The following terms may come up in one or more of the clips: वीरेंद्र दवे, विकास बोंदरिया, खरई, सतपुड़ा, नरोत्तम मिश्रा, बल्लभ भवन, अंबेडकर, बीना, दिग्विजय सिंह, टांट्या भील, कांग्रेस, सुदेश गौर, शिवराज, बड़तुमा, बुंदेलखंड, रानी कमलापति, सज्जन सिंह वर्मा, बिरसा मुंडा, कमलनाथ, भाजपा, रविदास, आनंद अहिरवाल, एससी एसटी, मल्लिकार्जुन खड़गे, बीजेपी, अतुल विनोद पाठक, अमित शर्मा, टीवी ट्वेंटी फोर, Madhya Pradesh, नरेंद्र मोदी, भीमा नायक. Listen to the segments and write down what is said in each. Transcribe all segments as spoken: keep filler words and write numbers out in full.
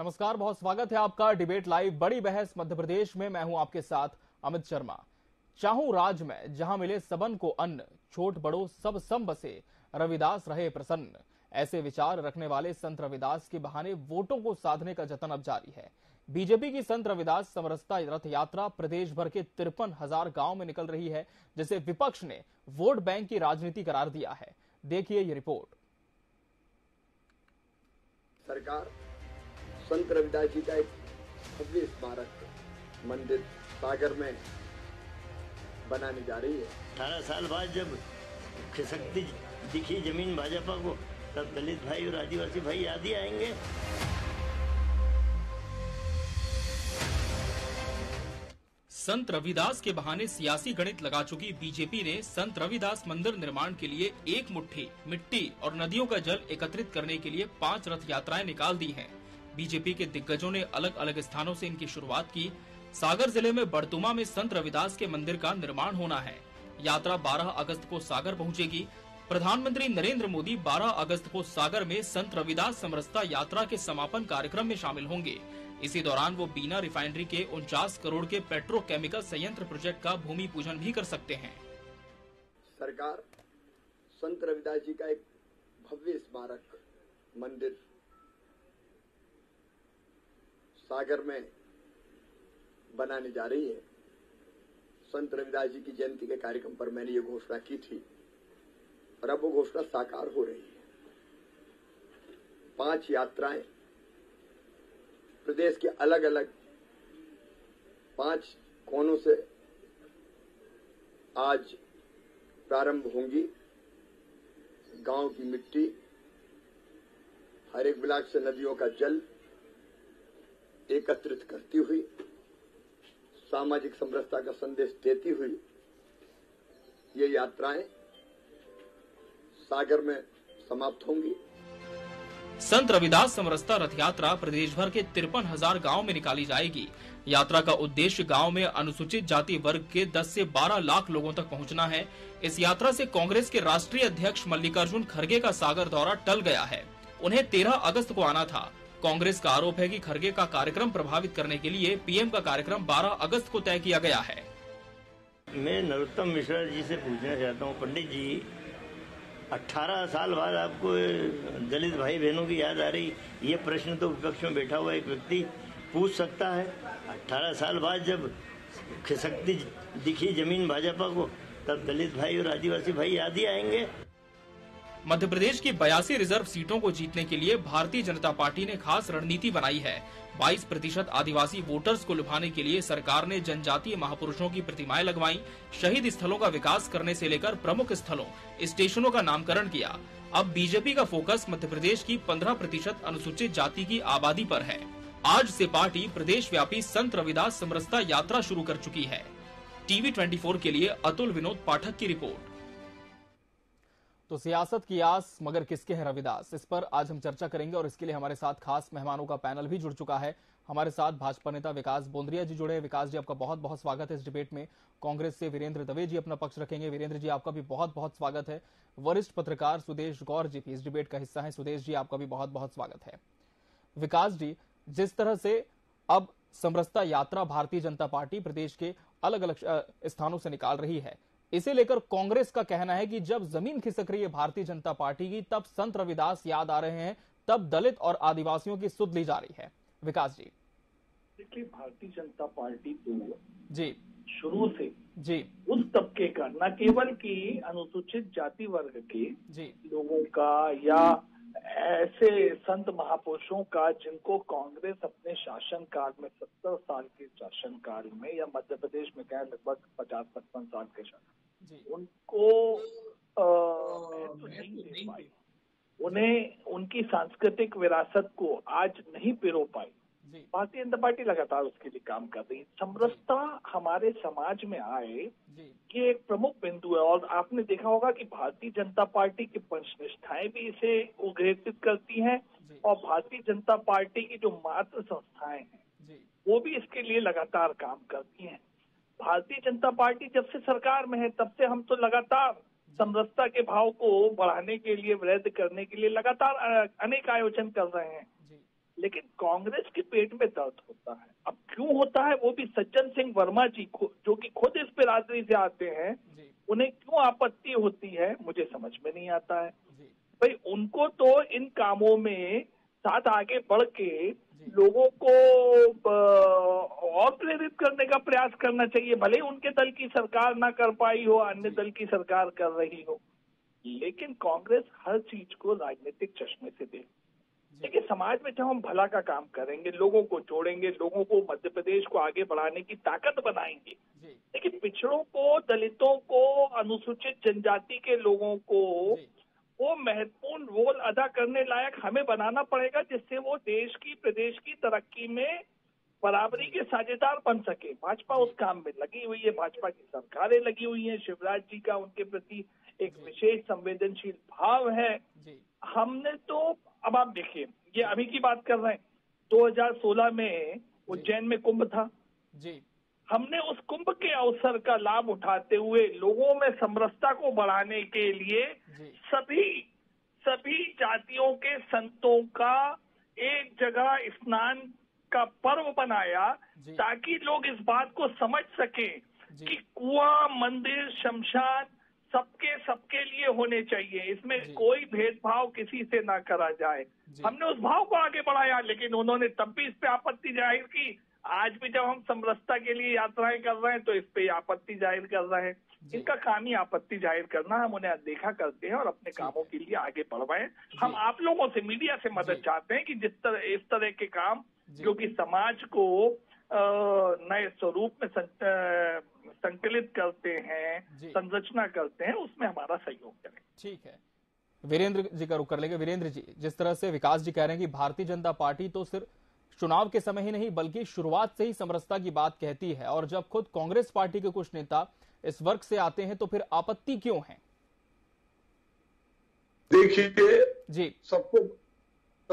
नमस्कार, बहुत स्वागत है आपका डिबेट लाइव बड़ी बहस मध्य प्रदेश में। मैं हूं आपके साथ अमित शर्मा। चाहूं राज में जहां मिले सबन को अन्न, छोट बड़ो सब सम बसे, रविदास रहे प्रसन्न। ऐसे विचार रखने वाले संत रविदास के बहाने वोटों को साधने का जतन अब जारी है। बीजेपी की संत रविदास समरसता रथ यात्रा प्रदेश भर के तिरपन हजार गांव में निकल रही है, जिसे विपक्ष ने वोट बैंक की राजनीति करार दिया है। देखिए ये रिपोर्ट। सरकार संत रविदास जी का एक भव्य स्मारक मंदिर सागर में बनाने जा रही है। अठारह साल बाद जब खिसकती दिखी जमीन भाजपा को, तब दलित भाई और आदिवासी भाई याद ही आएंगे। संत रविदास के बहाने सियासी गणित लगा चुकी बीजेपी ने संत रविदास मंदिर निर्माण के लिए एक मुट्ठी मिट्टी और नदियों का जल एकत्रित करने के लिए पांच रथ यात्राएं निकाल दी हैं। बीजेपी के दिग्गजों ने अलग अलग स्थानों से इनकी शुरुआत की। सागर जिले में बड़तुमा में संत रविदास के मंदिर का निर्माण होना है। यात्रा बारह अगस्त को सागर पहुँचेगी। प्रधानमंत्री नरेंद्र मोदी बारह अगस्त को सागर में संत रविदास समरसता यात्रा के समापन कार्यक्रम में शामिल होंगे। इसी दौरान वो बीना रिफाइनरी के उनचास करोड़ के पेट्रोकेमिकल संयंत्र प्रोजेक्ट का भूमि पूजन भी कर सकते हैं। सरकार संत रविदास जी का एक भव्य स्मारक मंदिर सागर में बनाने जा रही है। संत रविदास जी की जयंती के कार्यक्रम पर मैंने ये घोषणा की थी और अब वो घोषणा साकार हो रही है। पांच यात्राएं प्रदेश के अलग अलग पांच कोनों से आज प्रारंभ होंगी। गांव की मिट्टी, हर एक ब्लॉक से नदियों का जल एकत्रित करती हुई, सामाजिक समरसता का संदेश देती हुई ये यात्राएं सागर में समाप्त होंगी। संत रविदास समरसता रथ यात्रा प्रदेश भर के तिरपन हजार गाँव में निकाली जाएगी। यात्रा का उद्देश्य गांव में अनुसूचित जाति वर्ग के दस से बारह लाख लोगों तक पहुंचना है। इस यात्रा से कांग्रेस के राष्ट्रीय अध्यक्ष मल्लिकार्जुन खड़गे का सागर दौरा टल गया है। उन्हें तेरह अगस्त को आना था। कांग्रेस का आरोप है कि खड़गे का कार्यक्रम प्रभावित करने के लिए पीएम का कार्यक्रम बारह अगस्त को तय किया गया है। मैं नरोत्तम मिश्रा जी से पूछना चाहता हूँ, पंडित जी अठारह साल बाद आपको दलित भाई बहनों की याद आ रही, ये प्रश्न तो विपक्ष में बैठा हुआ एक व्यक्ति पूछ सकता है। अठारह साल बाद जब खिसकती दिखी जमीन भाजपा को, तब दलित भाई और आदिवासी भाई याद ही आएंगे। मध्य प्रदेश की बयासी रिजर्व सीटों को जीतने के लिए भारतीय जनता पार्टी ने खास रणनीति बनाई है। बाईस प्रतिशत आदिवासी वोटर्स को लुभाने के लिए सरकार ने जनजातीय महापुरुषों की प्रतिमाएं लगवाईं, शहीद स्थलों का विकास करने से लेकर प्रमुख स्थलों, स्टेशनों का नामकरण किया। अब बीजेपी का फोकस मध्य प्रदेश की पंद्रह प्रतिशत अनुसूचित जाति की आबादी पर है। आज से पार्टी प्रदेश व्यापी संत रविदास समरसता यात्रा शुरू कर चुकी है। टीवी ट्वेंटी फोर के लिए अतुल विनोद पाठक की रिपोर्ट। तो सियासत की आस मगर किसके हैं रविदास, इस पर आज हम चर्चा करेंगे और इसके लिए हमारे साथ खास मेहमानों का पैनल भी जुड़ चुका है। हमारे साथ भाजपा नेता विकास बोंदरिया जी जुड़े हैं। विकास जी, आपका बहुत बहुत स्वागत है इस डिबेट में। कांग्रेस से वीरेंद्र दवे जी अपना पक्ष रखेंगे। वीरेंद्र जी, आपका भी बहुत बहुत स्वागत है। वरिष्ठ पत्रकार सुदेश गौर जी भी इस डिबेट का हिस्सा है। सुदेश जी, आपका भी बहुत बहुत स्वागत है। विकास जी, जिस तरह से अब समरसता यात्रा भारतीय जनता पार्टी प्रदेश के अलग अलग स्थानों से निकाल रही है, इसे लेकर कांग्रेस का कहना है कि जब जमीन खिसक रही है भारतीय जनता पार्टी की, तब संत रविदास याद आ रहे हैं, तब दलित और आदिवासियों की सुध ली जा रही है। विकास जी, देखिए भारतीय जनता पार्टी को जी शुरू से जी उस तबके का, न केवल कि अनुसूचित जाति वर्ग के जी लोगों का या ऐसे संत महापुरुषों का जिनको कांग्रेस अपने शासन काल में सत्तर साल के शासन काल में या मध्य प्रदेश में क्या लगभग पचास पचपन साल के शासन, उनको आ, तो नहीं दे पाई, उन्हें उनकी सांस्कृतिक विरासत को आज नहीं पिरो पाई। भारतीय जनता पार्टी लगातार उसके लिए काम कर रही है। समरसता हमारे समाज में आए ये एक प्रमुख बिंदु है और आपने देखा होगा कि भारतीय जनता पार्टी की पंचनिष्ठाएं भी इसे उग्रेतित करती हैं और भारतीय जनता पार्टी की जो मातृ संस्थाएं हैं वो भी इसके लिए लगातार काम करती हैं। भारतीय जनता पार्टी जब से सरकार में है तब से हम तो लगातार समरसता के भाव को बढ़ाने के लिए, वृद्ध करने के लिए लगातार अनेक आयोजन कर रहे हैं। लेकिन कांग्रेस के पेट में दर्द होता है। अब क्यों होता है वो भी सज्जन सिंह वर्मा जी जो कि खुद इस बिरादरी से आते हैं, उन्हें क्यों आपत्ति होती है मुझे समझ में नहीं आता है। भाई उनको तो इन कामों में साथ आगे बढ़ के लोगों को और प्रेरित करने का प्रयास करना चाहिए, भले उनके दल की सरकार ना कर पाई हो, अन्य दल की सरकार कर रही हो, लेकिन कांग्रेस हर चीज को राजनीतिक चश्मे से देख, देखिए समाज में जब हम भला का काम करेंगे, लोगों को जोड़ेंगे, लोगों को मध्य प्रदेश को आगे बढ़ाने की ताकत बनाएंगे, लेकिन पिछड़ों को, दलितों को, अनुसूचित जनजाति के लोगों को वो महत्वपूर्ण रोल अदा करने लायक हमें बनाना पड़ेगा, जिससे वो देश की, प्रदेश की तरक्की में बराबरी के साझेदार बन सके। भाजपा उस काम में लगी हुई है, भाजपा की सरकारें लगी हुई हैं, शिवराज जी का उनके प्रति एक विशेष संवेदनशील भाव है। हमने तो अब आप देखिए, ये अभी की बात कर रहे हैं, दो हज़ार सोलह में उज्जैन में कुंभ था जी, हमने उस कुंभ के अवसर का लाभ उठाते हुए लोगों में समरसता को बढ़ाने के लिए सभी सभी जातियों के संतों का एक जगह स्नान का पर्व बनाया, ताकि लोग इस बात को समझ सकें कि कुआं, मंदिर, शमशान सबके सबके लिए होने चाहिए, इसमें कोई भेदभाव किसी से ना करा जाए। हमने उस भाव को आगे बढ़ाया, लेकिन उन्होंने तब भी इस पे आपत्ति जाहिर की। आज भी जब हम समरसता के लिए यात्राएं कर रहे हैं तो इस पे आपत्ति जाहिर कर रहे हैं। इनका काम ही आपत्ति जाहिर करना, हम उन्हें अनदेखा करते हैं और अपने कामों के लिए आगे बढ़वाएं। हम आप लोगों से, मीडिया से मदद चाहते हैं कि जिस तरह इस तरह के काम जो कि समाज को नए स्वरूप में संकलित करते हैं, संरचना करते हैं, उसमें हमारा सहयोग करें। ठीक है, वीरेंद्र जी का रुख कर लेंगे। वीरेंद्र जी, जिस तरह से विकास जी कह रहे हैं कि भारतीय जनता पार्टी तो सिर्फ चुनाव के समय ही नहीं बल्कि शुरुआत से ही समरसता की बात कहती है, और जब खुद कांग्रेस पार्टी के कुछ नेता इस वर्ग से आते हैं तो फिर आपत्ति क्यों है? देखिए जी, सबको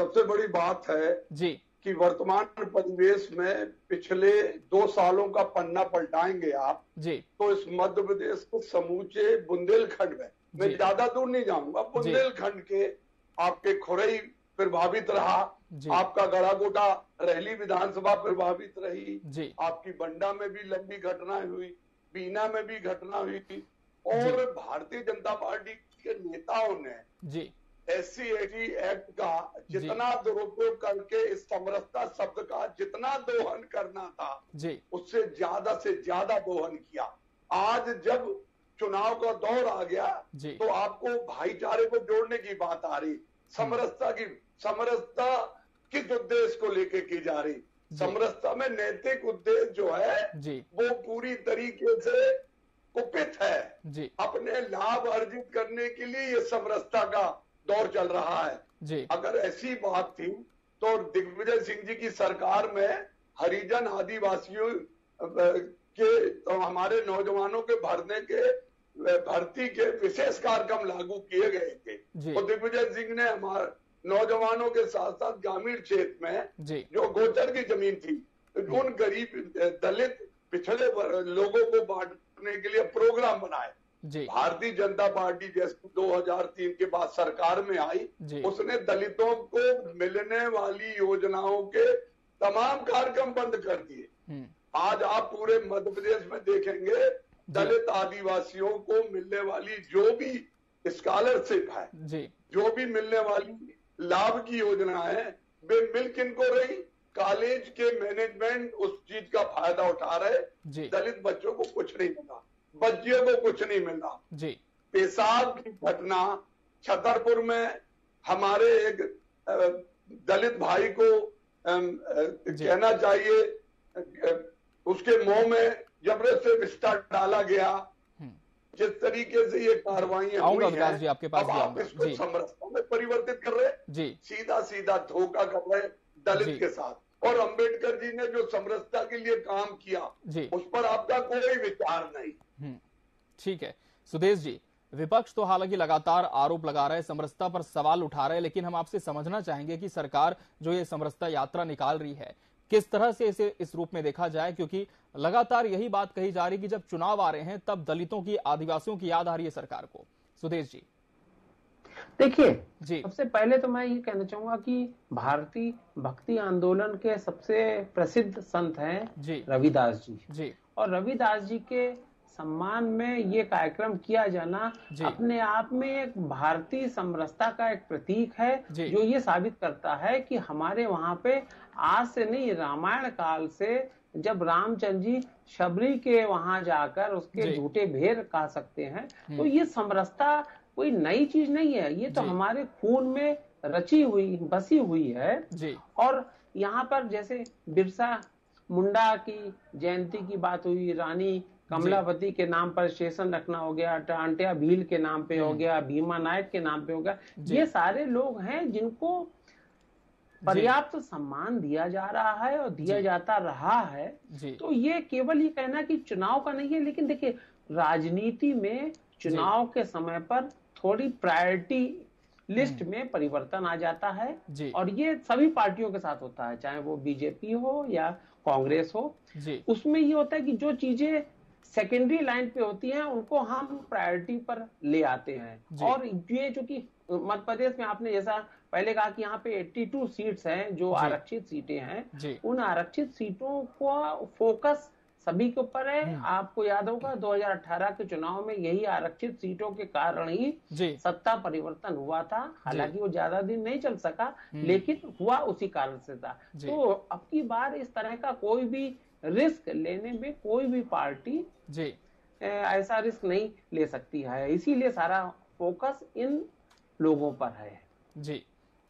सबसे बड़ी बात है जी कि वर्तमान परिवेश में पिछले दो सालों का पन्ना पलटाएंगे आप जी तो इस मध्य प्रदेश को समूचे बुंदेलखंड में, मैं ज्यादा दूर नहीं जाऊंगा, बुंदेलखंड के आपके खुरई प्रभावित रहा, आपका गड़ागोटा रहली विधानसभा प्रभावित रही, आपकी बंडा में भी लंबी घटनाएं हुई, बीना में भी घटना हुई थी, और भारतीय जनता पार्टी के नेताओं ने S C A T act का जितना दुरुपयोग करके इस समरसता शब्द का जितना दोहन करना था उससे ज्यादा से ज्यादा दोहन किया। आज जब चुनाव का दौर आ गया तो आपको भाईचारे को जोड़ने की बात आ रही, समरसता की समरसता किस उद्देश्य को लेके की जा रही, समरसता में नैतिक उद्देश्य जो है वो पूरी तरीके से कुपित है, अपने लाभ अर्जित करने के लिए ये समरसता का दौर चल रहा है। अगर ऐसी बात थी तो दिग्विजय सिंह जी की सरकार में हरिजन आदिवासियों के तो हमारे नौजवानों के भरने के भर्ती के विशेष कार्यक्रम लागू किए गए थे, और दिग्विजय सिंह ने हमारे नौजवानों के साथ साथ ग्रामीण क्षेत्र में जो गोचर की जमीन थी उन गरीब, दलित, पिछड़े लोगों को बांटने के लिए प्रोग्राम बनाए। भारतीय जनता पार्टी जैसे दो हज़ार तीन के बाद सरकार में आई, उसने दलितों को मिलने वाली योजनाओं के तमाम कार्यक्रम बंद कर दिए। आज आप पूरे मध्य प्रदेश में देखेंगे दलित आदिवासियों को मिलने वाली जो भी स्कॉलरशिप है, जो भी मिलने वाली लाभ की योजना है, वे मिल किनको रही, कॉलेज के मैनेजमेंट उस चीज का फायदा उठा रहे, दलित बच्चों को कुछ नहीं मिला, बच्चियों को कुछ नहीं मिला। पेशाब की घटना छतरपुर में हमारे एक दलित भाई को कहना चाहिए, उसके मुंह में जबरदस्त विस्तार डाला गया, जिस तरीके से ये कार्रवाइयां हुई हैं, जी आपके पास अब भी आप इसको समरसता में परिवर्तित कर रहे, सीधा सीधा धोखा कर रहे दलित के साथ, और अंबेडकर जी ने जो समरसता के लिए काम किया उस पर आपका कोई विचार नहीं। ठीक है सुदेश जी, विपक्ष तो हालांकि लगातार आरोप लगा रहा है, समरसता पर सवाल उठा रहे हैं, लेकिन हम आपसे समझना चाहेंगे कि सरकार जो ये समरसता यात्रा निकाल रही है किस तरह से इसे इस रूप में देखा जाए, क्योंकि लगातार यही बात कही जा रही है कि जब चुनाव आ रहे हैं तब दलितों की, आदिवासियों की याद आ रही है सरकार को। सुदेश जी, देखिए, सबसे पहले तो मैं ये कहना चाहूंगा कि भारतीय भक्ति आंदोलन के सबसे प्रसिद्ध संत हैं रविदास जी, जी और रविदास जी के सम्मान में ये कार्यक्रम किया जाना अपने आप में एक भारतीय समरसता का एक प्रतीक है, जो ये साबित करता है कि हमारे वहाँ पे आज से नहीं, रामायण काल से जब रामचंद्र जी शबरी के वहाँ जाकर उसके झूठे भेर कह सकते हैं, तो ये समरसता कोई नई चीज नहीं है, ये तो हमारे खून में रची हुई बसी हुई है जी। और यहाँ पर जैसे बिरसा मुंडा की जयंती की बात हुई, रानी कमलापति के नाम पर स्टेशन रखना हो गया, टांट्या भील के नाम पे हो गया, भीमा नायक के नाम पे हो गया, ये सारे लोग हैं जिनको पर्याप्त सम्मान दिया जा रहा है और दिया जाता रहा है। तो ये केवल ये कहना कि चुनाव का नहीं है, लेकिन देखिए राजनीति में चुनाव के समय पर थोड़ी प्रायोरिटी लिस्ट में परिवर्तन आ जाता है और ये सभी पार्टियों के साथ होता है, चाहे वो बीजेपी हो या कांग्रेस हो। उसमें ये होता है कि जो चीजें सेकेंडरी लाइन पे होती हैं उनको हम प्रायोरिटी पर ले आते हैं। और ये जो कि मध्य प्रदेश में आपने जैसा पहले कहा कि यहाँ पे बयासी सीट्स हैं जो आरक्षित सीटें हैं, उन आरक्षित सीटों का फोकस सभी के ऊपर है। आपको याद होगा दो हज़ार अठारह के चुनाव में यही आरक्षित सीटों के कारण ही सत्ता परिवर्तन हुआ था, हालांकि वो ज्यादा दिन नहीं चल सका लेकिन हुआ उसी कारण से था। तो अब की बार इस तरह का कोई भी रिस्क लेने में कोई भी पार्टी जी ऐसा रिस्क नहीं ले सकती है, इसीलिए सारा फोकस इन लोगों पर है जी।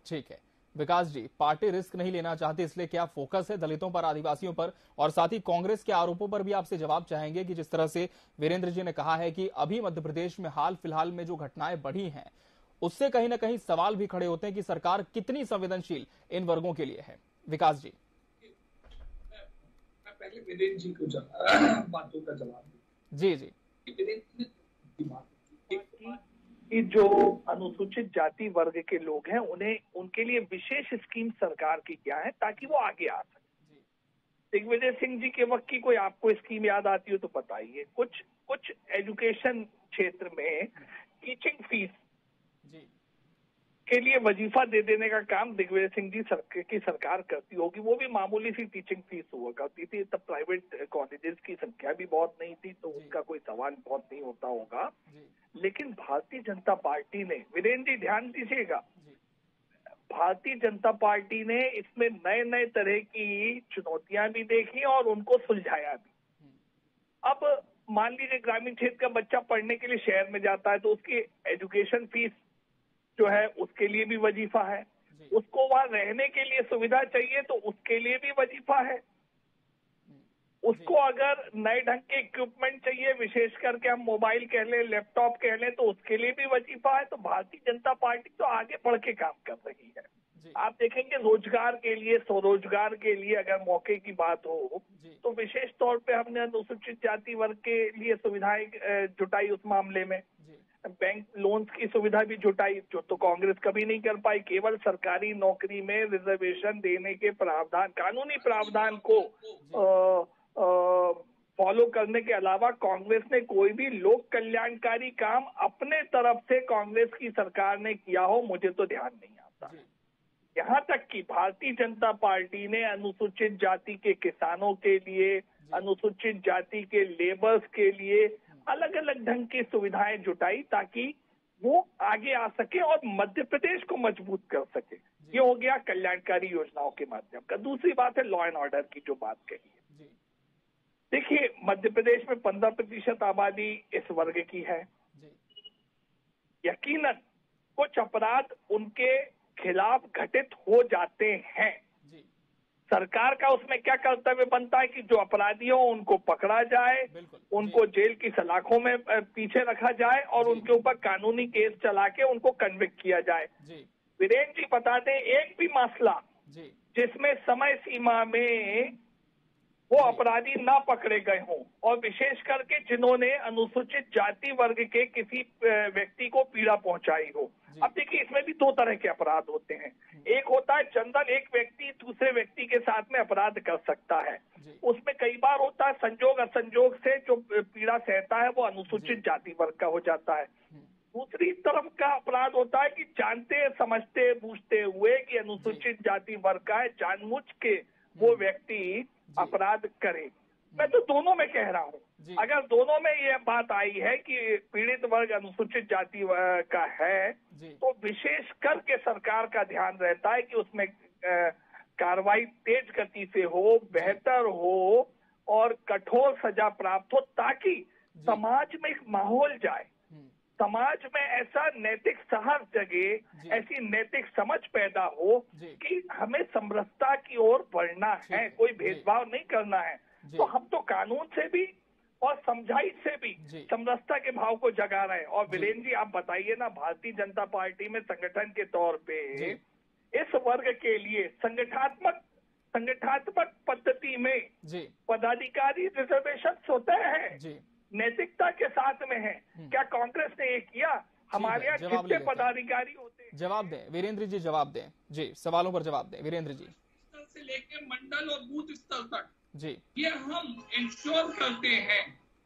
ठीक है विकास जी, पार्टी रिस्क नहीं लेना चाहती इसलिए क्या फोकस है दलितों पर, आदिवासियों पर, और साथ ही कांग्रेस के आरोपों पर भी आपसे जवाब चाहेंगे कि जिस तरह से वीरेंद्र जी ने कहा है कि अभी मध्य प्रदेश में हाल फिलहाल में जो घटनाएं बढ़ी हैं उससे कहीं ना कहीं सवाल भी खड़े होते हैं कि सरकार कितनी संवेदनशील इन वर्गों के लिए है। विकास जी, पहले वीरेंद्र जी को बातों का जवाब। जी जी, कि जो अनुसूचित जाति वर्ग के लोग हैं उन्हें उनके लिए विशेष स्कीम सरकार की क्या है ताकि वो आगे आ सके। दिग्विजय सिंह जी के वक्त की कोई आपको स्कीम याद आती हो तो बताइए। कुछ कुछ एजुकेशन क्षेत्र में टीचिंग फीस जी के लिए वजीफा दे देने का काम दिग्विजय सिंह जी सरकार की सरकार करती होगी, वो भी मामूली सी टीचिंग फीस हुआ करती थी, तब प्राइवेट कॉलेजेस की संख्या भी बहुत नहीं थी तो उनका कोई सवाल बहुत नहीं होता होगा। लेकिन भारतीय जनता पार्टी ने, वीरेंद्र जी ध्यान दीजिएगा, भारतीय जनता पार्टी ने इसमें नए नए तरह की चुनौतियां भी देखी और उनको सुलझाया भी। अब मान लीजिए ग्रामीण क्षेत्र का बच्चा पढ़ने के लिए शहर में जाता है तो उसकी एजुकेशन फीस जो है उसके लिए भी वजीफा है, उसको वहां रहने के लिए सुविधा चाहिए तो उसके लिए भी वजीफा है, उसको अगर नए ढंग के इक्विपमेंट चाहिए विशेष करके हम मोबाइल कह लें, लैपटॉप कह लें, तो उसके लिए भी वजीफा है। तो भारतीय जनता पार्टी तो आगे बढ़ के काम कर रही है। आप देखेंगे रोजगार के लिए, स्वरोजगार के लिए अगर मौके की बात हो तो विशेष तौर पे हमने अनुसूचित जाति वर्ग के लिए सुविधाएं जुटाई, उस मामले में बैंक लोन्स की सुविधा भी जुटाई जो तो कांग्रेस कभी नहीं कर पाई। केवल सरकारी नौकरी में रिजर्वेशन देने के प्रावधान, कानूनी प्रावधान को फॉलो करने के अलावा कांग्रेस ने कोई भी लोक कल्याणकारी काम अपने तरफ से कांग्रेस की सरकार ने किया हो मुझे तो ध्यान नहीं आता। यहाँ तक कि भारतीय जनता पार्टी ने अनुसूचित जाति के किसानों के लिए, अनुसूचित जाति के लेबर्स के लिए अलग अलग ढंग की सुविधाएं जुटाई ताकि वो आगे आ सके और मध्य प्रदेश को मजबूत कर सके। ये हो गया कल्याणकारी योजनाओं के माध्यम का। दूसरी बात है लॉ एंड ऑर्डर की जो बात कही है। देखिए मध्य प्रदेश में पंद्रह प्रतिशत आबादी इस वर्ग की है, यकीनन कुछ अपराध उनके खिलाफ घटित हो जाते हैं। सरकार का उसमें क्या कर्तव्य बनता है कि जो अपराधी हो उनको पकड़ा जाए, उनको जेल की सलाखों में पीछे रखा जाए और उनके ऊपर कानूनी केस चला के उनको कन्विक्ट किया जाए। वीरेंद्र जी बताते हैं एक भी मामला जिसमें समय सीमा में वो अपराधी ना पकड़े गए हों और विशेष करके जिन्होंने अनुसूचित जाति वर्ग के किसी व्यक्ति को पीड़ा पहुंचाई हो। अब देखिए इसमें भी दो तरह के अपराध होते हैं, एक होता है जनरल, एक व्यक्ति दूसरे व्यक्ति के साथ में अपराध कर सकता है, उसमें कई बार होता है संजोग असंजोग से जो पीड़ा सहता है वो अनुसूचित जाति वर्ग का हो जाता है। दूसरी तरफ का अपराध होता है कि जानते समझते बूझते हुए कि अनुसूचित जाति वर्ग का है, जानबूझ के वो व्यक्ति अपराध करे। मैं तो दोनों में कह रहा हूँ, अगर दोनों में ये बात आई है कि पीड़ित वर्ग अनुसूचित जाति का है तो विशेष करके सरकार का ध्यान रहता है कि उसमें कार्रवाई तेज गति से हो, बेहतर हो और कठोर सजा प्राप्त हो, ताकि समाज में एक माहौल जाए, समाज में ऐसा नैतिक साहस जगे, ऐसी नैतिक समझ पैदा हो कि हमें समरसता की ओर बढ़ना है, कोई भेदभाव नहीं करना है। तो हम तो कानून से भी और समझाइश से भी समरसता के भाव को जगा रहे हैं। और वीरेंद्र जी आप बताइए ना, भारतीय जनता पार्टी में संगठन के तौर पे इस वर्ग के लिए संगठनात्मक संगठनात्मक पद्धति में पदाधिकारी रिजर्वेशन होते हैं, नैतिकता के साथ में है। क्या कांग्रेस ने ये किया? हमारे यहाँ कितने पदाधिकारी होते हैं? जवाब दें वीरेंद्र जी, जवाब दें जी, सवालों पर जवाब दें वीरेंद्र जी। स्तर से लेकर मंडल और बूथ स्तर तक जी ये हम इंश्योर करते हैं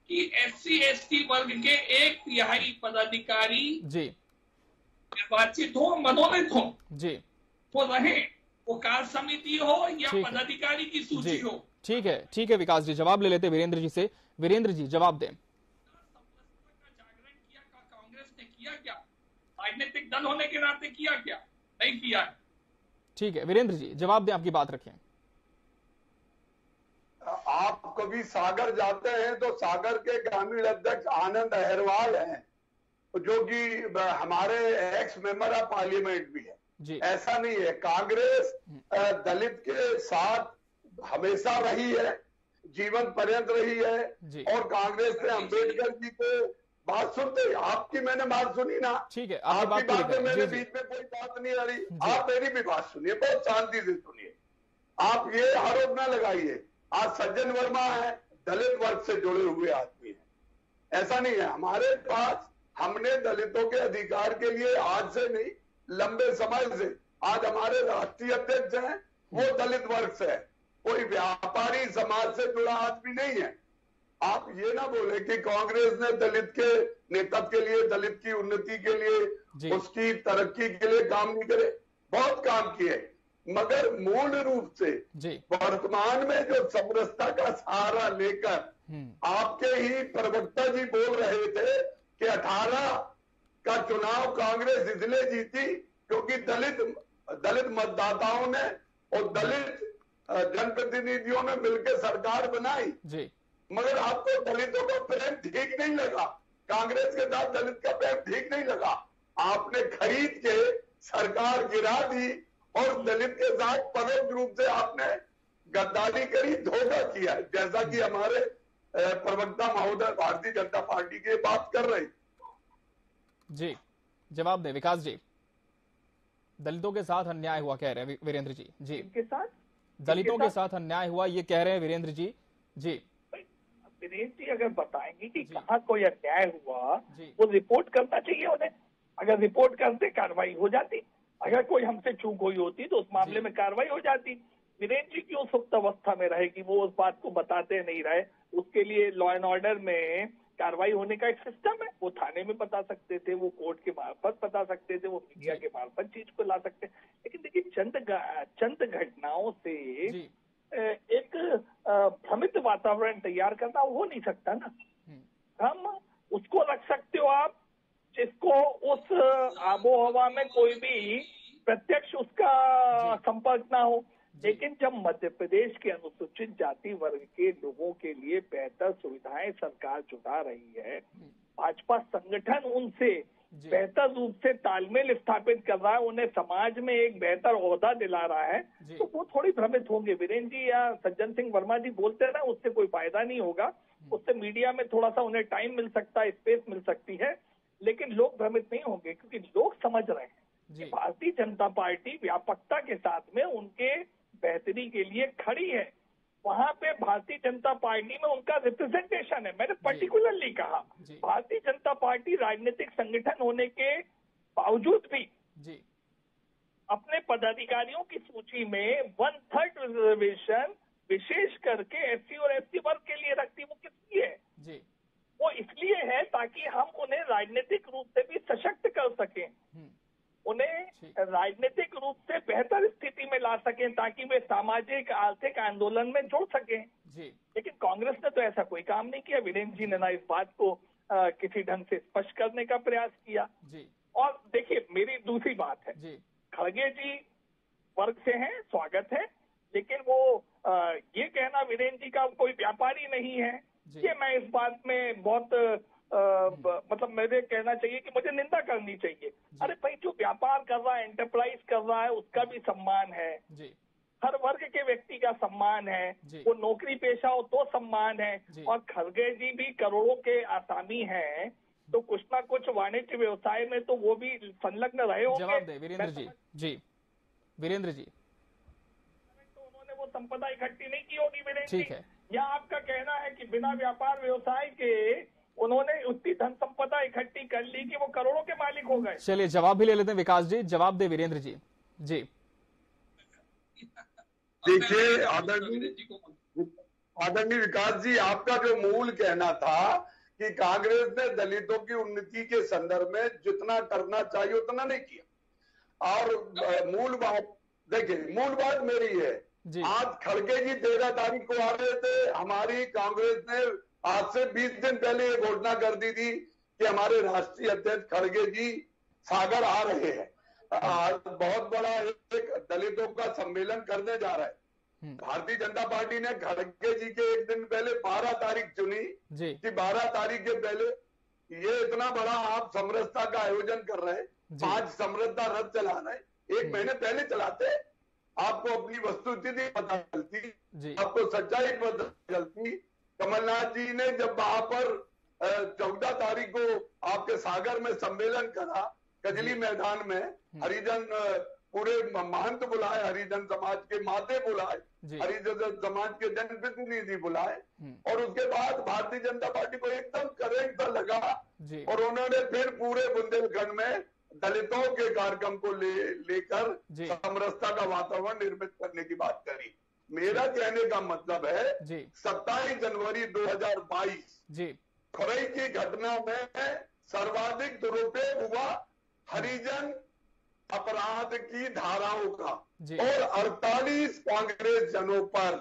कि एससी एसटी वर्ग के एक तिहाई पदाधिकारी जी निर्वाचित हो, मनोनीत हो जी, वो रहे, वो कार्य समिति हो या पदाधिकारी की सूची हो। ठीक है, ठीक है विकास जी, जवाब ले लेते वीरेंद्र जी से। वीरेंद्र जी जवाब दें। जागरण किया का कांग्रेस ने किया क्या? राजनीतिक दल होने के नाते किया क्या? नहीं किया। ठीक है वीरेंद्र जी जवाब दें, आपकी बात रखें। आप कभी सागर जाते हैं तो सागर के ग्रामीण अध्यक्ष आनंद अहिरवाल हैं, जो कि हमारे एक्स मेंबर ऑफ पार्लियामेंट भी है। ऐसा नहीं है, कांग्रेस दलित के साथ हमेशा रही है, जीवन पर्यंत रही है। और कांग्रेस ने अम्बेडकर जी को बात सुनते, आपकी मैंने बात सुनी ना, ठीक है आपकी बात में मैंने बीच में कोई बात नहीं आ रही, आप मेरी भी बात सुनिए, बहुत शांति से सुनिए। आप ये आरोप ना लगाइए। आज सज्जन वर्मा है, दलित वर्ग से जुड़े हुए आदमी है, ऐसा नहीं है। हमारे पास, हमने दलितों के अधिकार के लिए आज से नहीं लंबे समय से, आज हमारे राष्ट्रीय अध्यक्ष हैं वो दलित वर्ग से है, कोई व्यापारी समाज से जुड़ा आदमी नहीं है। आप ये ना बोले कि कांग्रेस ने दलित के नेतृत्व के लिए, दलित की उन्नति के लिए, उसकी तरक्की के लिए काम नहीं करे, बहुत काम किए, मगर मूल रूप से वर्तमान में जो समरसता का सहारा लेकर आपके ही प्रवक्ता जी बोल रहे थे कि अठारह का चुनाव कांग्रेस इसलिए जीती क्योंकि दलित दलित मतदाताओं ने और दलित जनप्रतिनिधियों ने मिलकर सरकार बनाई जी। मगर आपको दलितों का प्रेम ठीक नहीं लगा, कांग्रेस के साथ दलित का प्रेम ठीक नहीं लगा, आपने खरीद के सरकार गिरा दी और दलित के साथ परोक्ष रूप से आपने गद्दारी करी, धोखा किया, जैसा कि हमारे प्रवक्ता महोदय भारतीय जनता पार्टी के बात कर रहे जी। जवाब दें विकास जी। दलितों के साथ अन्याय हुआ कह रहे हैं वीरेंद्र जी। जी इनके साथ दलितों के साथ अन्याय हुआ ये कह रहे हैं वीरेंद्र जी। जी वीरेंद्र जी अगर बताएंगे कि कहाँ कोई अन्याय हुआ वो रिपोर्ट करना चाहिए उन्हें, अगर रिपोर्ट करते कार्रवाई हो जाती, अगर कोई हमसे चूक हुई होती तो उस मामले में कार्रवाई हो जाती। वीरेंद्र जी क्यों सुप्त अवस्था में रहे कि वो उस बात को बताते नहीं रहे? उसके लिए लॉ एंड ऑर्डर में कार्रवाई होने का एक सिस्टम है, वो थाने में बता सकते थे, वो कोर्ट के मार्फत बता सकते थे, वो मीडिया के मार्फत चीज को ला सकते। लेकिन देखिए चंद चंद घटनाओं से एक भ्रमित वातावरण तैयार करना हो नहीं सकता ना। हम उसको रख सकते हो आप जिसको उस आबो हवा में कोई भी प्रत्यक्ष उसका संपर्क ना हो, लेकिन जब मध्य प्रदेश के अनुसूचित जाति वर्ग के लोगों के लिए बेहतर सुविधाएं सरकार जुटा रही है, भाजपा संगठन उनसे बेहतर रूप से तालमेल स्थापित कर रहा है, उन्हें समाज में एक बेहतर ओहदा दिला रहा है, तो वो थोड़ी भ्रमित होंगे। वीरेंद्र जी या सज्जन सिंह वर्मा जी बोलते हैं ना, उससे कोई फायदा नहीं होगा, उससे मीडिया में थोड़ा सा उन्हें टाइम मिल सकता है, स्पेस मिल सकती है, लेकिन लोग भ्रमित नहीं होंगे क्योंकि लोग समझ रहे हैं कि भारतीय जनता पार्टी व्यापकता के साथ में उनके बेहतरी के लिए खड़ी है। वहां पे भारतीय जनता पार्टी में उनका रिप्रेजेंटेशन है। मैंने पर्टिकुलरली कहा भारतीय जनता पार्टी राजनीतिक संगठन होने के बावजूद भी जी। अपने पदाधिकारियों की सूची में वन थर्ड रिजर्वेशन विशेष करके एससी और एसटी वर्ग के लिए रखती, वो किसकी है? वो इसलिए है ताकि हम उन्हें राजनीतिक रूप से भी सशक्त कर सकें, उन्हें राजनीतिक रूप से बेहतर स्थिति में ला सकें ताकि वे सामाजिक आर्थिक आंदोलन में जुड़ सकें। लेकिन कांग्रेस ने तो ऐसा कोई काम नहीं किया। वीरेंद्र जी ने ना इस बात को आ, किसी ढंग से स्पष्ट करने का प्रयास किया। जी। और देखिए मेरी दूसरी बात है, खड़गे जी वर्ग से हैं, स्वागत है, लेकिन वो आ, ये कहना वीरेंद्र जी का कोई व्यापारी नहीं है, ये मैं इस बात में बहुत आ, ब, मतलब मुझे कहना चाहिए कि मुझे निंदा करनी चाहिए। अरे भाई, जो व्यापार कर रहा है, एंटरप्राइज कर रहा है, उसका भी सम्मान है, हर वर्ग के व्यक्ति का सम्मान है, वो नौकरी पेशा हो तो सम्मान है। और खड़गे जी भी करोड़ों के आसामी हैं, तो कुछ ना कुछ वाणिज्य व्यवसाय में तो वो भी संलग्न रहे होंगे। जवाब दे वीरेंद्र जी। जी वीरेंद्र जी, तो उन्होंने वो संपदा इकट्ठी नहीं की होगी वीरेंद्र जी। या आपका कहना है कि बिना व्यापार व्यवसाय के उन्होंने उतनी धन संपदा इकट्ठी कर ली कि वो करोड़ों के मालिक हो गए। चलिए जवाब भी ले लेते हैं विकास जी। जवाब दे वीरेंद्र जी। जी देखिए आदरणीय आदरणीय विकास जी, आपका जो मूल कहना था कि कांग्रेस ने दलितों की उन्नति के संदर्भ में जितना करना चाहिए उतना नहीं किया, और मूल बात देखिए, मूल बात मेरी है। आज खड़गे जी तेरह तारीख को आ रहे थे, हमारी कांग्रेस ने आज से बीस दिन पहले ये घोषणा कर दी थी कि हमारे राष्ट्रीय अध्यक्ष खड़गे जी सागर आ रहे हैं, बहुत बड़ा एक दलितों का सम्मेलन करने जा रहा है। भारतीय जनता पार्टी ने खड़गे जी के एक दिन पहले बारह तारीख चुनी कि बारह तारीख के पहले ये इतना बड़ा आप समरसता का आयोजन कर रहे हैं, पांच समरसता रथ चला रहे हैं, एक महीने पहले चलाते आपको अपनी वस्तुस्थिति पता चलती, आपको सच्चाई पता चलती। कमलनाथ जी ने जब वहां पर चौदह तारीख को आपके सागर में सम्मेलन करा कजली मैदान में, हरिजन पूरे महंत बुलाए, हरिजन समाज के माते बुलाए, हरिजन समाज के जनप्रतिनिधि बुलाए, और उसके बाद भारतीय जनता पार्टी को एकदम करेक्ट लगा और उन्होंने फिर पूरे बुंदेलखंड में दलितों के कार्यक्रम को ले लेकर समरसता का वातावरण निर्मित करने की बात करी। मेरा कहने का मतलब है सत्ताईस जनवरी दो हजार बाईस खरई की घटना में सर्वाधिक दुरुपयोग हुआ हरिजन अपराध की धाराओं का, और अड़तालीस कांग्रेस जनों पर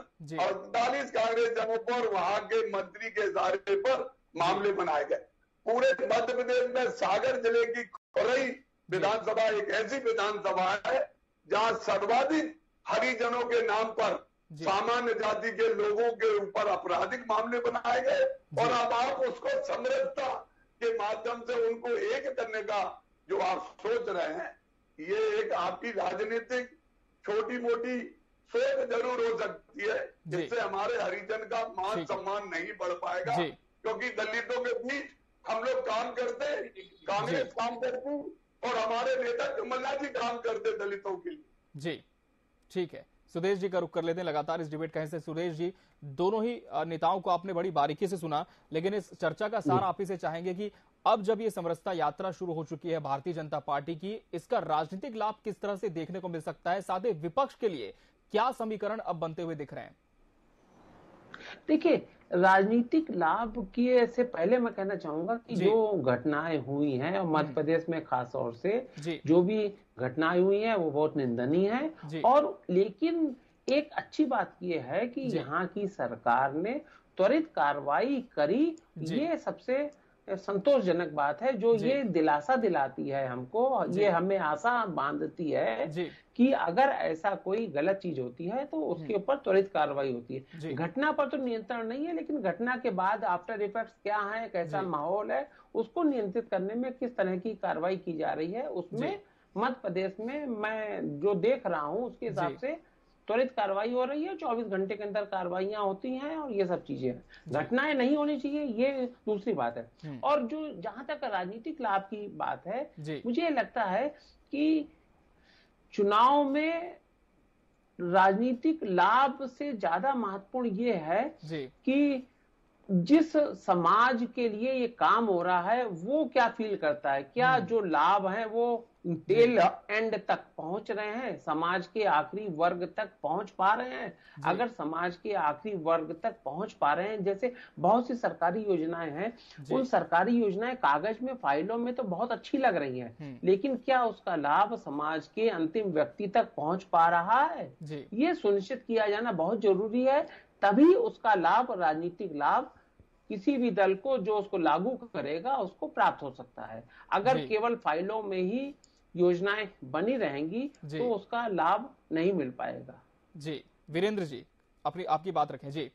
अड़तालीस कांग्रेस जनों पर वहां के मंत्री के इशारे पर मामले बनाए गए। पूरे मध्य प्रदेश में सागर जिले की खरई विधानसभा एक ऐसी विधानसभा है जहां सर्वाधिक हरिजनों के नाम पर सामान्य जाति के लोगों के ऊपर आपराधिक मामले बनाए गए, और अब आप उसको समरसता के माध्यम से उनको एक करने का जो आप सोच रहे हैं, ये एक आपकी राजनीतिक छोटी मोटी सोच जरूर हो सकती है, जिससे हमारे हरिजन का मान सम्मान नहीं बढ़ पाएगा, क्योंकि दलितों के बीच हम लोग काम करते, कांग्रेस काम करती और हमारे नेता कमलनाथ जी काम करते दलितों के लिए। जी ठीक है, सुदेश जी का रुख कर लेते हैं लगातार इस डिबेट का हिस्सा। सुदेश जी, दोनों ही नेताओं को आपने बड़ी बारीकी से सुना, लेकिन इस चर्चा का सार आप ही से चाहेंगे कि अब जब ये समरसता यात्रा शुरू हो चुकी है भारतीय जनता पार्टी की, इसका राजनीतिक लाभ किस तरह से देखने को मिल सकता है, साथ ही विपक्ष के लिए क्या समीकरण अब बनते हुए दिख रहे हैं? देखिए, राजनीतिक लाभ किए से पहले मैं कहना चाहूंगा कि जो घटनाएं हुई हैं, और मध्य प्रदेश में खास तौर से जो भी घटनाएं हुई हैं वो बहुत निंदनीय है, और लेकिन एक अच्छी बात यह है कि यहाँ की सरकार ने त्वरित कार्रवाई करी, ये सबसे संतोषजनक बात है, जो ये दिलासा दिलाती है हमको, ये हमें आशा बांधती है कि अगर ऐसा कोई गलत चीज होती है तो उसके ऊपर त्वरित कार्रवाई होती है। घटना पर तो नियंत्रण नहीं है, लेकिन घटना के बाद आफ्टर इफेक्ट्स क्या है, कैसा माहौल है, उसको नियंत्रित करने में किस तरह की कार्रवाई की जा रही है, उसमें मध्य प्रदेश में मैं जो देख रहा हूँ उसके हिसाब से त्वरित कार्रवाई हो रही है। चौबीस घंटे के अंदर कार्रवाइयां होती हैं और ये सब चीजें, घटनाएं नहीं होनी चाहिए, ये दूसरी बात है। और जो जहां तक राजनीतिक लाभ की बात है, मुझे लगता है कि चुनाव में राजनीतिक लाभ से ज्यादा महत्वपूर्ण ये है कि जिस समाज के लिए ये काम हो रहा है वो क्या फील करता है, क्या जो लाभ है वो टेल एंड तक पहुंच रहे हैं, समाज के आखिरी वर्ग तक पहुंच पा रहे हैं। अगर समाज के आखिरी वर्ग तक पहुंच पा रहे हैं, जैसे बहुत सी सरकारी योजनाएं हैं, उन सरकारी योजनाएं कागज में फाइलों में तो बहुत अच्छी लग रही हैं, लेकिन क्या उसका लाभ समाज के अंतिम व्यक्ति तक पहुंच पा रहा है, ये सुनिश्चित किया जाना बहुत जरूरी है। तभी उसका लाभ, राजनीतिक लाभ किसी भी दल को जो उसको लागू करेगा उसको प्राप्त हो सकता है। अगर केवल फाइलों में ही योजनाएं बनी रहेंगी तो उसका लाभ नहीं मिल पाएगा। जी वीरेंद्र जी, अपनी आपकी बात रखें। जी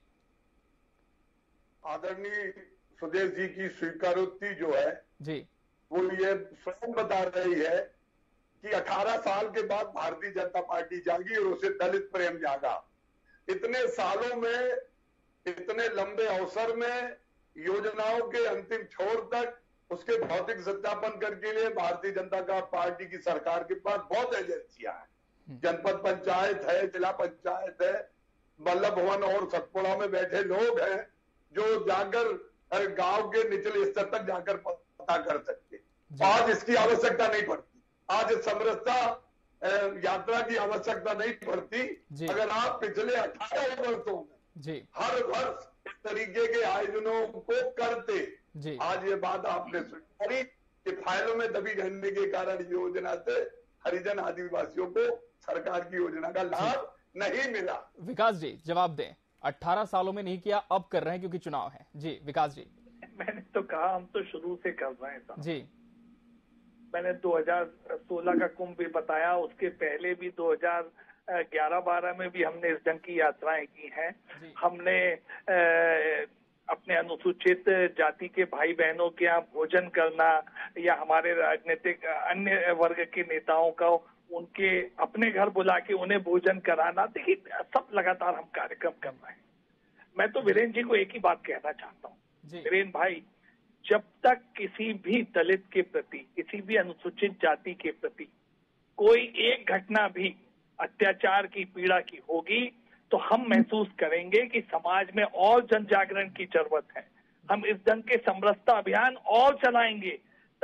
आदरणीय सुदेश जी की स्वीकारोक्ति जो है जी वो ये स्वयं बता रही है कि अठारह साल के बाद भारतीय जनता पार्टी जागी और उसे दलित प्रेम जागा। इतने सालों में, इतने लंबे अवसर में, योजनाओं के अंतिम छोर तक उसके भौतिक सत्यापन करने के लिए भारतीय जनता का पार्टी की सरकार के पास बहुत एजेंसियां हैं। जनपद पंचायत है, जिला पंचायत है, बल्लभ भवन और सतपुड़ा में बैठे लोग हैं जो जाकर गांव के निचले स्तर तक जाकर पता कर सकते। आज इसकी आवश्यकता नहीं पड़ती, आज समरसता यात्रा की आवश्यकता नहीं पड़ती। अगर आप पिछले अठारह वर्षों में हर वर्ष इस तरीके के आयोजनों को करते, आज ये बात आपने स्वीकारी कि फाइलों में दबी रहने के कारण योजना से हरिजन आदिवासियों को सरकार की योजना का लाभ नहीं मिला। विकास जी जवाब दें, अठारह सालों में नहीं किया, अब कर रहे हैं क्योंकि चुनाव है। जी विकास जी, मैंने तो कहा हम तो शुरू से कर रहे हैं। जी मैंने दो हज़ार सोलह का कुंभ भी बताया, उसके पहले भी दो हज़ार ग्यारह बारह में भी हमने इस ढंग की यात्राएं की हैं। हमने आ, अपने अनुसूचित जाति के भाई बहनों के यहाँ भोजन करना या हमारे राजनीतिक अन्य वर्ग के नेताओं का उनके अपने घर बुला के उन्हें भोजन कराना, देखिए सब लगातार हम कार्यक्रम कर रहे हैं। मैं तो वीरेंद्र जी को एक ही बात कहना चाहता हूँ, वीरेंद्र भाई, जब तक किसी भी दलित के प्रति, किसी भी अनुसूचित जाति के प्रति कोई एक घटना भी अत्याचार की, पीड़ा की होगी तो हम महसूस करेंगे कि समाज में और जन जागरण की जरूरत है। हम इस ढंग के समरसता अभियान और चलाएंगे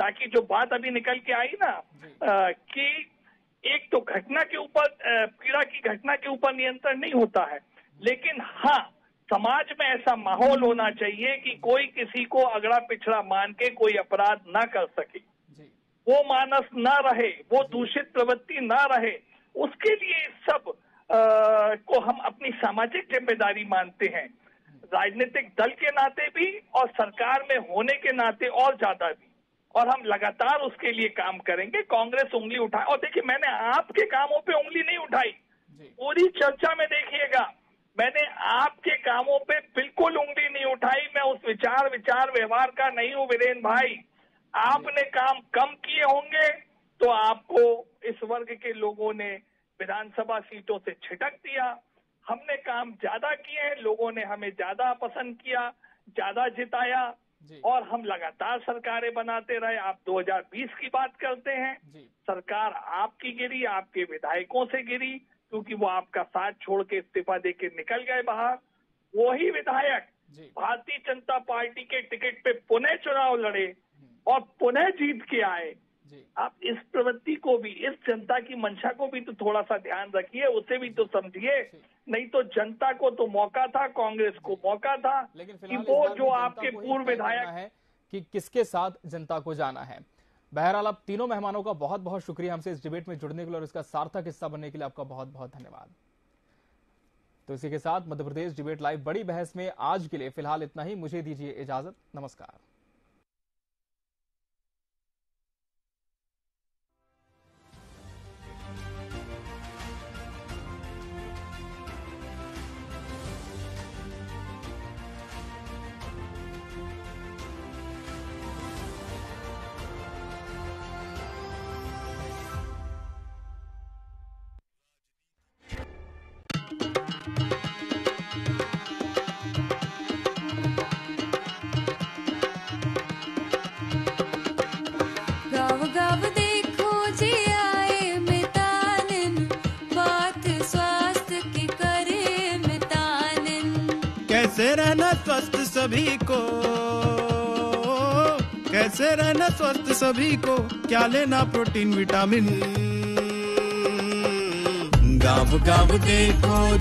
ताकि जो बात अभी निकल के आई ना आ, कि एक तो घटना के ऊपर, पीड़ा की घटना के ऊपर नियंत्रण नहीं होता है, लेकिन हाँ समाज में ऐसा माहौल होना चाहिए कि कोई किसी को अगड़ा पिछड़ा मान के कोई अपराध ना कर सके, वो मानस ना रहे, वो दूषित प्रवृत्ति ना रहे। उसके लिए सब आ, को हम अपनी सामाजिक जिम्मेदारी मानते हैं, राजनीतिक दल के नाते भी और सरकार में होने के नाते और ज्यादा भी, और हम लगातार उसके लिए काम करेंगे। कांग्रेस उंगली उठाए, और देखिए मैंने आपके कामों पर उंगली नहीं उठाई, पूरी चर्चा में देखिएगा मैंने आपके कामों पे बिल्कुल उंगली नहीं उठाई। मैं उस विचार विचार व्यवहार का नहीं हूं वीरेंद्र भाई। आपने काम कम किए होंगे तो आपको इस वर्ग के लोगों ने विधानसभा सीटों से छिटक दिया, हमने काम ज्यादा किए हैं, लोगों ने हमें ज्यादा पसंद किया, ज्यादा जिताया और हम लगातार सरकारें बनाते रहे। आप दो हज़ार बीस की बात करते हैं, सरकार आपकी गिरी, आपके विधायकों से गिरी क्योंकि वो आपका साथ छोड़ के इस्तीफा देके निकल गए बाहर। वही विधायक भारतीय जनता पार्टी के टिकट पे पुनः चुनाव लड़े और पुनः जीत के आए। आप इस प्रवृत्ति को भी, इस जनता की मंशा को भी तो थोड़ा सा ध्यान रखिए, उसे भी तो समझिए। नहीं तो जनता को तो मौका था, कांग्रेस को मौका था कि वो जो आपके पूर्व विधायक है कि किसके साथ जनता को जाना है। बहरहाल आप तीनों मेहमानों का बहुत बहुत शुक्रिया हमसे इस डिबेट में जुड़ने के लिए और इसका सार्थक हिस्सा बनने के लिए आपका बहुत बहुत धन्यवाद। तो इसी के साथ मध्य प्रदेश डिबेट लाइव बड़ी बहस में आज के लिए फिलहाल इतना ही, मुझे दीजिए इजाजत, नमस्कार। कैसे रहना स्वस्थ सभी को, कैसे रहना स्वस्थ सभी को, क्या लेना प्रोटीन विटामिन। गाँव गाँव देखो।